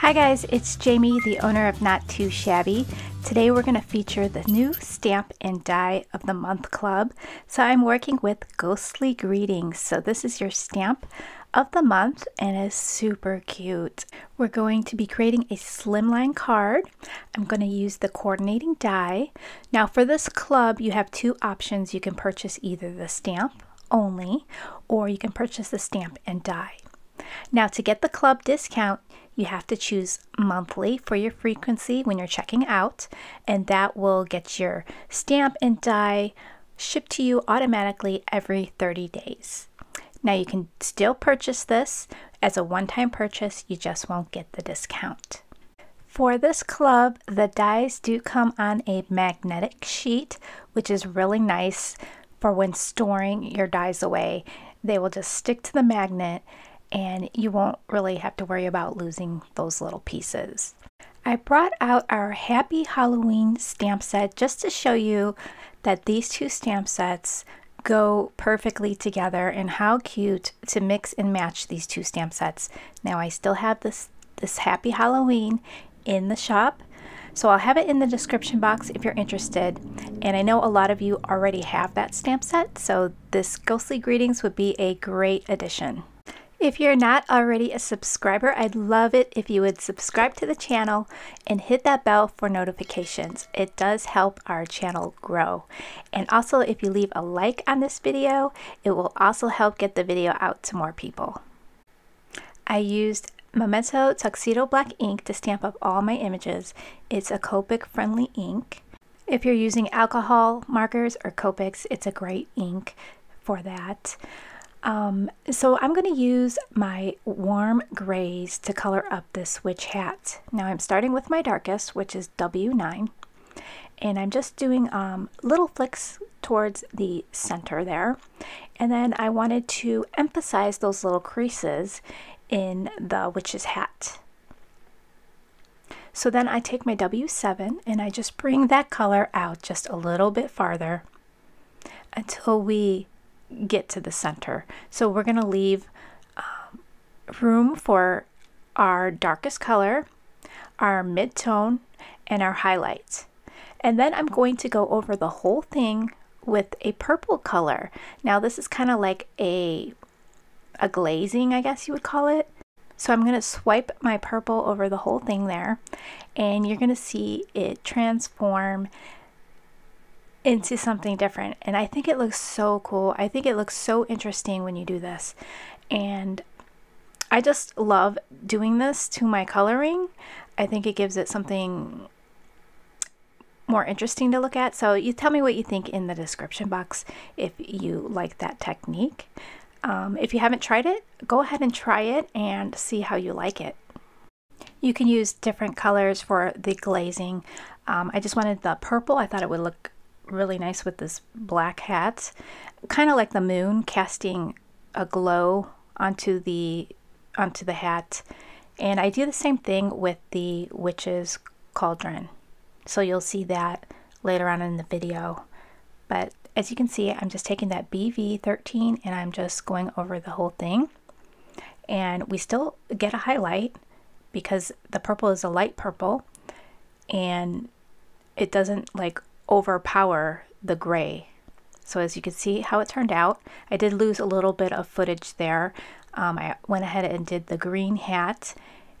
Hi guys, it's Jamie, the owner of Not Too Shabby. Today we're going to feature the new Stamp and Die of the Month Club. So I'm working with Ghostly Greetings. So this is your stamp of the month and is super cute. We're going to be creating a slimline card. I'm going to use the coordinating die. Now for this club, you have two options. You can purchase either the stamp only, or you can purchase the stamp and die. Now to get the club discount, you have to choose monthly for your frequency when you're checking out, and that will get your stamp and die shipped to you automatically every 30 days. Now you can still purchase this as a one-time purchase, you just won't get the discount. For this club, the dies do come on a magnetic sheet, which is really nice for when storing your dies away. They will just stick to the magnet and you won't really have to worry about losing those little pieces. I brought out our Happy Halloween stamp set just to show you that these two stamp sets go perfectly together and how cute to mix and match these two stamp sets. Now I still have this Happy Halloween in the shop, so I'll have it in the description box if you're interested. And I know a lot of you already have that stamp set, so this Ghostly Greetings would be a great addition. If you're not already a subscriber, I'd love it if you would subscribe to the channel and hit that bell for notifications. It does help our channel grow. And also, if you leave a like on this video, it will also help get the video out to more people. I used Memento Tuxedo Black ink to stamp up all my images. It's a Copic friendly ink. If you're using alcohol markers or Copics, it's a great ink for that. So I'm going to use my warm grays to color up this witch hat. Now I'm starting with my darkest, which is W9, and I'm just doing little flicks towards the center there. And then I wanted to emphasize those little creases in the witch's hat. So then I take my W7 and I just bring that color out just a little bit farther until we get to the center. So we're going to leave room for our darkest color, our mid-tone, and our highlight. And then I'm going to go over the whole thing with a purple color. Now this is kind of like a glazing, I guess you would call it. So I'm going to swipe my purple over the whole thing there, and you're going to see it transform into something different, and I think it looks so cool. I think it looks so interesting when you do this, and I just love doing this to my coloring. I think it gives it something more interesting to look at. So you tell me what you think in the description box if you like that technique. If you haven't tried it, go ahead and try it and see how you like it. You can use different colors for the glazing. I just wanted the purple. I thought it would look really nice with this black hat, kind of like the moon casting a glow onto the hat. And I do the same thing with the witch's cauldron, so you'll see that later on in the video. But as you can see, I'm just taking that BV13 and I'm just going over the whole thing, and we still get a highlight because the purple is a light purple and it doesn't like overpower the gray. So as you can see how it turned out, I did lose a little bit of footage there. I went ahead and did the green hat,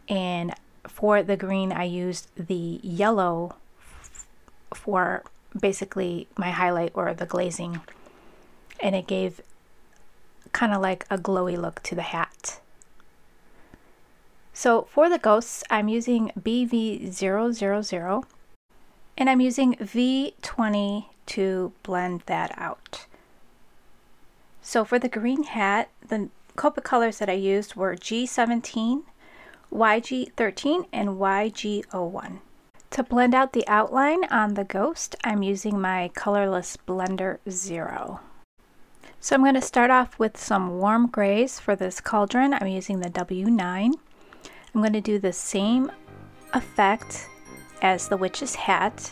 and for the green I used the yellow for basically my highlight or the glazing, and it gave kind of like a glowy look to the hat. So for the ghosts, I'm using BV000, and I'm using V20 to blend that out. So for the green hat, the Copic colors that I used were G17, YG13, and YG01. To blend out the outline on the ghost, I'm using my colorless blender 0. So I'm going to start off with some warm grays for this cauldron. I'm using the W9. I'm going to do the same effect as the witch's hat.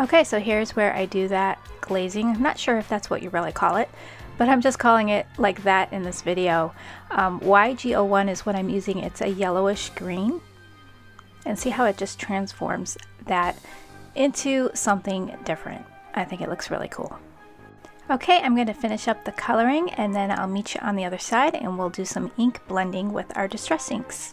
Okay, so here's where I do that glazing. I'm not sure if that's what you really call it, but I'm just calling it like that in this video. YG01 is what I'm using. It's a yellowish green. And see how it just transforms that into something different. I think it looks really cool. Okay, I'm going to finish up the coloring and then I'll meet you on the other side and we'll do some ink blending with our Distress inks.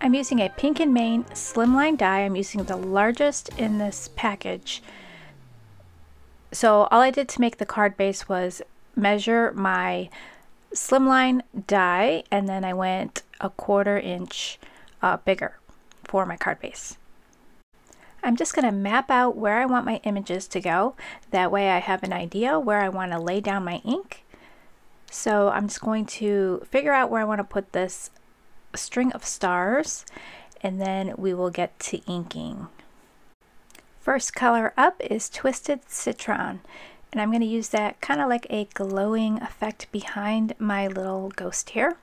I'm using a Pink and Main slimline die. I'm using the largest in this package. So all I did to make the card base was measure my slimline die, and then I went 1/4 inch bigger for my card base. I'm just going to map out where I want my images to go. That way I have an idea where I want to lay down my ink. So I'm just going to figure out where I want to put this string of stars, and then we will get to inking. First color up is Twisted Citron, and I'm going to use that kind of like a glowing effect behind my little ghost here.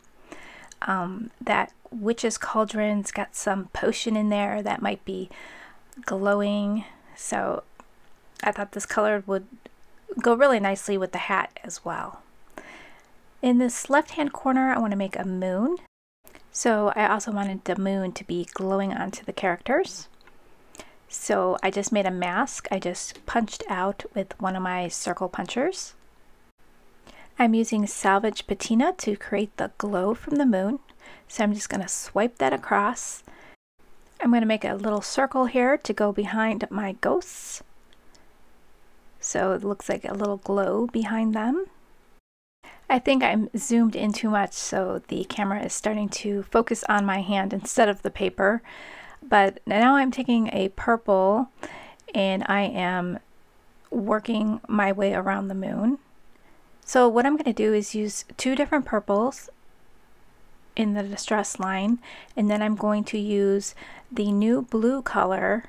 That witch's cauldron's got some potion in there that might be glowing, so I thought this color would go really nicely with the hat as well. In this left hand corner I want to make a moon. So I also wanted the moon to be glowing onto the characters. So I just made a mask. I just punched out with one of my circle punchers. I'm using salvage patina to create the glow from the moon. So I'm just going to swipe that across. I'm going to make a little circle here to go behind my ghosts. So it looks like a little glow behind them. I think I'm zoomed in too much, so the camera is starting to focus on my hand instead of the paper. But now I'm taking a purple and I am working my way around the moon. So what I'm going to do is use 2 different purples in the distress line, and then I'm going to use the new blue color.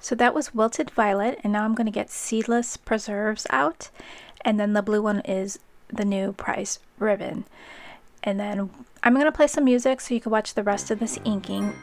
So that was Wilted Violet, and now I'm going to get Seedless Preserves out, and then the blue one is the new Prize Ribbon. And then I'm going to play some music so you can watch the rest of this inking.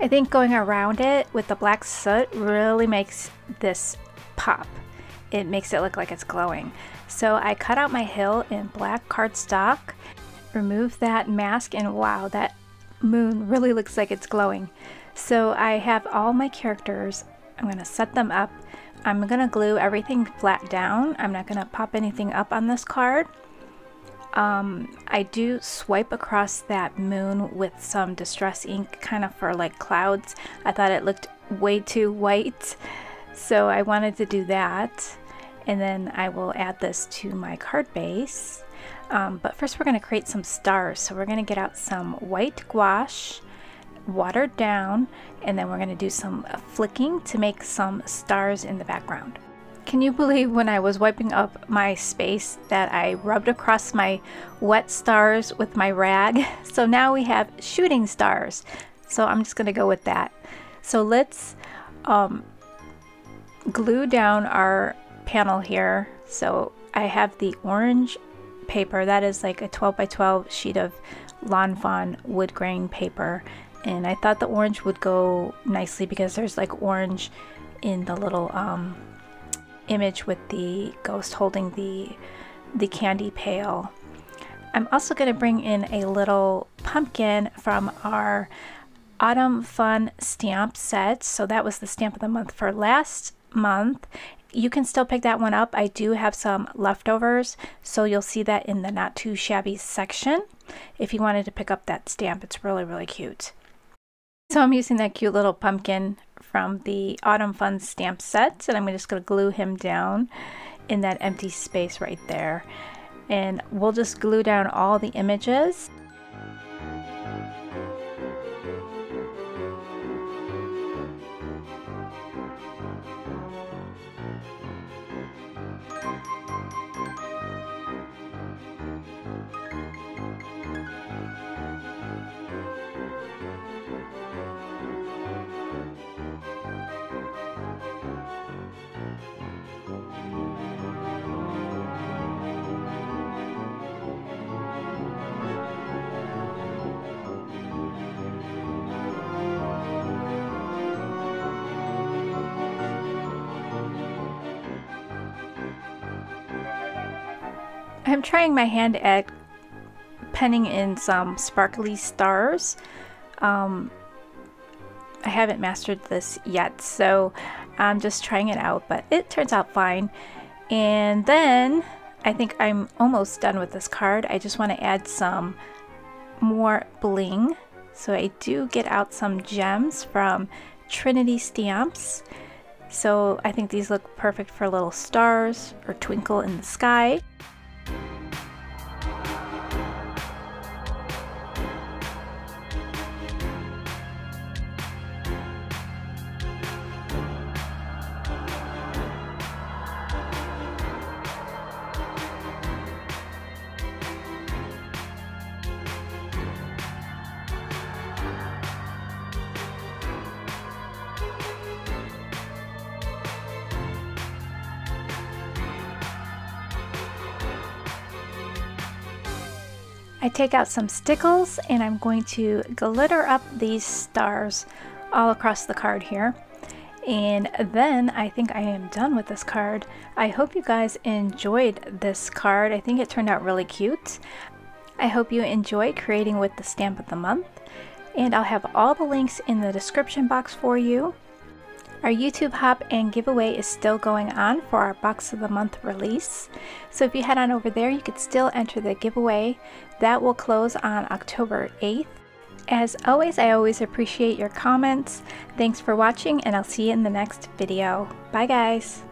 I think going around it with the black soot really makes this pop. It makes it look like it's glowing. So I cut out my hill in black cardstock, removed that mask, and wow, that moon really looks like it's glowing. So I have all my characters. I'm gonna set them up. I'm gonna glue everything flat down. I'm not gonna pop anything up on this card. I do swipe across that moon with some Distress Ink kind of for like clouds. I thought it looked way too white, so I wanted to do that. And then I will add this to my card base. But first we're gonna create some stars. So we're gonna get out some white gouache, watered down, and then we're gonna do some flicking to make some stars in the background. Can you believe when I was wiping up my space that I rubbed across my wet stars with my rag? So now we have shooting stars. So I'm just gonna go with that. So let's glue down our panel here. So I have the orange paper. That is like a 12 by 12 sheet of Lawn Fawn wood grain paper. And I thought the orange would go nicely because there's like orange in the little image with the ghost holding the candy pail. I'm also going to bring in a little pumpkin from our Autumn Fun stamp set. So that was the stamp of the month for last month. You can still pick that one up. I do have some leftovers, so you'll see that in the Not Too Shabby section if you wanted to pick up that stamp. It's really, really cute. So I'm using that cute little pumpkin from the Autumn Fun stamp set, and I'm just going to glue him down in that empty space right there. And we'll just glue down all the images. I'm trying my hand at penning in some sparkly stars. I haven't mastered this yet, so I'm just trying it out, but it turns out fine. And then I think I'm almost done with this card. I just want to add some more bling. So I do get out some gems from Trinity Stamps. So I think these look perfect for little stars or twinkle in the sky. I take out some stickles and I'm going to glitter up these stars all across the card here. And then I think I am done with this card. I hope you guys enjoyed this card. I think it turned out really cute. I hope you enjoy creating with the stamp of the month. And I'll have all the links in the description box for you. Our YouTube hop and giveaway is still going on for our Box of the Month release. So if you head on over there, you could still enter the giveaway. That will close on October 8th. As always, I always appreciate your comments. Thanks for watching, and I'll see you in the next video. Bye, guys.